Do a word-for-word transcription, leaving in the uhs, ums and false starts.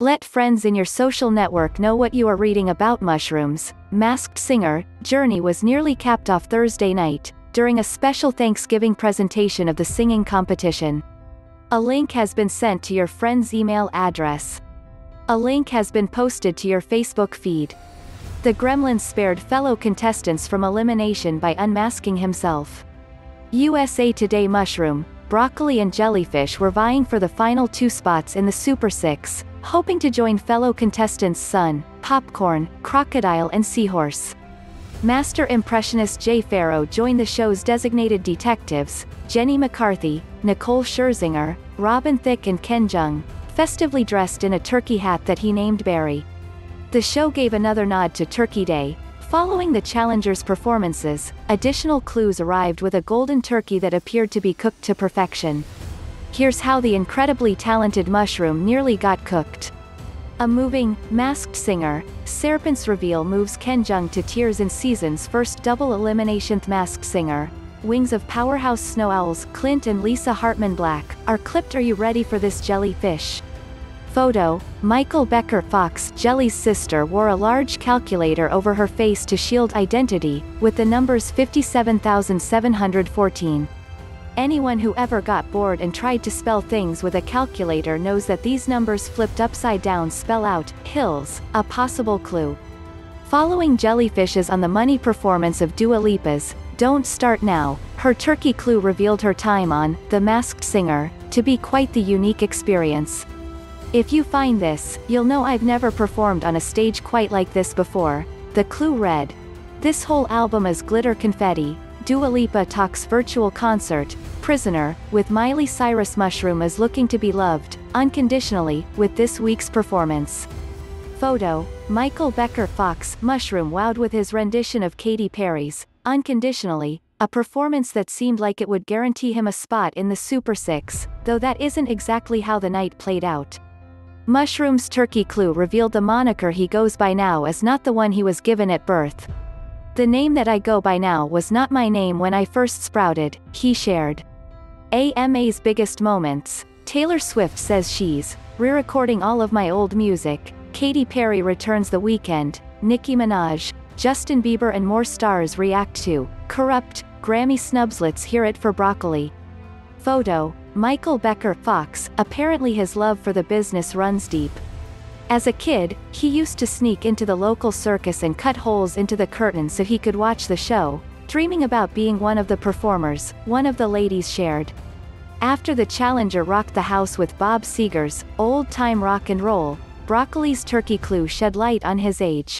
Let friends in your social network know what you are reading about Mushroom's Masked Singer journey was nearly capped off Thursday night, during a special Thanksgiving presentation of the singing competition. A link has been sent to your friend's email address. A link has been posted to your Facebook feed. The Gremlin spared fellow contestants from elimination by unmasking himself. U S A Today Mushroom, Broccoli and Jellyfish were vying for the final two spots in the Super Six, hoping to join fellow contestants Sun, Popcorn, Crocodile and Seahorse. Master impressionist Jay Pharoah joined the show's designated detectives, Jenny McCarthy, Nicole Scherzinger, Robin Thicke and Ken Jeong, festively dressed in a turkey hat that he named Barry. The show gave another nod to Turkey Day. Following the challengers' performances, additional clues arrived with a golden turkey that appeared to be cooked to perfection. Here's how the incredibly talented Mushroom nearly got cooked. A moving, masked singer, Serpent's reveal moves Ken Jeong to tears in season's first double elimination. The Masked Singer, wings of powerhouse Snow Owls Clint and Lisa Hartman Black, are clipped. Are you ready for this, Jellyfish? Photo, Michael Becker. Fox. Jelly's sister wore a large calculator over her face to shield identity, with the numbers fifty-seven thousand seven hundred fourteen. Anyone who ever got bored and tried to spell things with a calculator knows that these numbers flipped upside down spell out hills, a possible clue. Following Jellyfish's on-the-money performance of Dua Lipa's Don't Start Now, her turkey clue revealed her time on The Masked Singer to be quite the unique experience. If you find this, you'll know I've never performed on a stage quite like this before, the clue read. This whole album is glitter confetti. Dua Lipa talks virtual concert, Prisoner, with Miley Cyrus. Mushroom is looking to be loved, unconditionally, with this week's performance. Photo, Michael Becker. Fox. Mushroom wowed with his rendition of Katy Perry's Unconditionally, a performance that seemed like it would guarantee him a spot in the Super Six, though that isn't exactly how the night played out. Mushroom's turkey clue revealed the moniker he goes by now is not the one he was given at birth. The name that I go by now was not my name when I first sprouted, he shared. A M A's biggest moments, Taylor Swift says she's re-recording all of my old music, Katy Perry returns The Weeknd, Nicki Minaj, Justin Bieber and more stars react to Corrupt, Grammy snubs. Let's hear it for Broccoli. Photo, Michael Becker. Fox. Apparently his love for the business runs deep. As a kid, he used to sneak into the local circus and cut holes into the curtain so he could watch the show, dreaming about being one of the performers, one of the ladies shared. After the challenger rocked the house with Bob Seger's Old Time Rock and Roll, Broccoli's turkey clue shed light on his age.